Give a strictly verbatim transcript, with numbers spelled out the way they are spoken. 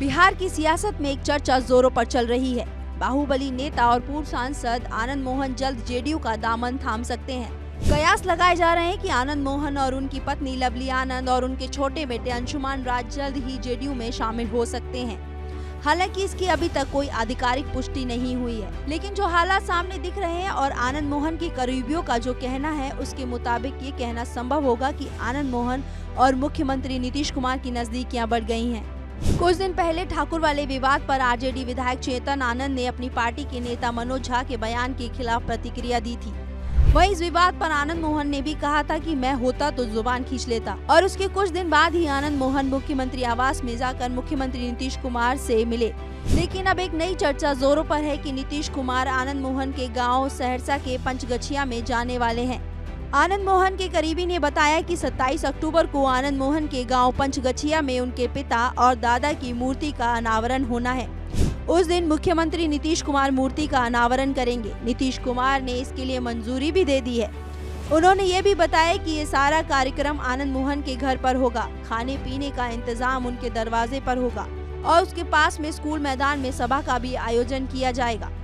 बिहार की सियासत में एक चर्चा जोरों पर चल रही है। बाहुबली नेता और पूर्व सांसद आनंद मोहन जल्द जेडीयू का दामन थाम सकते हैं। कयास लगाए जा रहे हैं कि आनंद मोहन और उनकी पत्नी लवली आनंद और उनके छोटे बेटे अंशुमान राज जल्द ही जेडीयू में शामिल हो सकते हैं। हालांकि इसकी अभी तक कोई आधिकारिक पुष्टि नहीं हुई है, लेकिन जो हालात सामने दिख रहे हैं और आनंद मोहन के करीबियों का जो कहना है उसके मुताबिक ये कहना संभव होगा कि आनंद मोहन और मुख्यमंत्री नीतीश कुमार की नजदीकियां बढ़ गई हैं। कुछ दिन पहले ठाकुर वाले विवाद पर आरजेडी विधायक चेतन आनंद ने अपनी पार्टी के नेता मनोज झा के बयान के खिलाफ प्रतिक्रिया दी थी। वहीं इस विवाद पर आनंद मोहन ने भी कहा था कि मैं होता तो जुबान खींच लेता। और उसके कुछ दिन बाद ही आनंद मोहन मुख्यमंत्री आवास में जाकर मुख्यमंत्री नीतीश कुमार से मिले। लेकिन अब एक नई चर्चा जोरों पर है कि नीतीश कुमार आनंद मोहन के गांव सहरसा के पंचगछिया में जाने वाले हैं। आनंद मोहन के करीबी ने बताया कि सत्ताईस अक्टूबर को आनंद मोहन के गाँव पंचगछिया में उनके पिता और दादा की मूर्ति का अनावरण होना है। उस दिन मुख्यमंत्री नीतीश कुमार मूर्ति का अनावरण करेंगे। नीतीश कुमार ने इसके लिए मंजूरी भी दे दी है। उन्होंने ये भी बताया कि ये सारा कार्यक्रम आनंद मोहन के घर पर होगा। खाने पीने का इंतजाम उनके दरवाजे पर होगा और उसके पास में स्कूल मैदान में सभा का भी आयोजन किया जाएगा।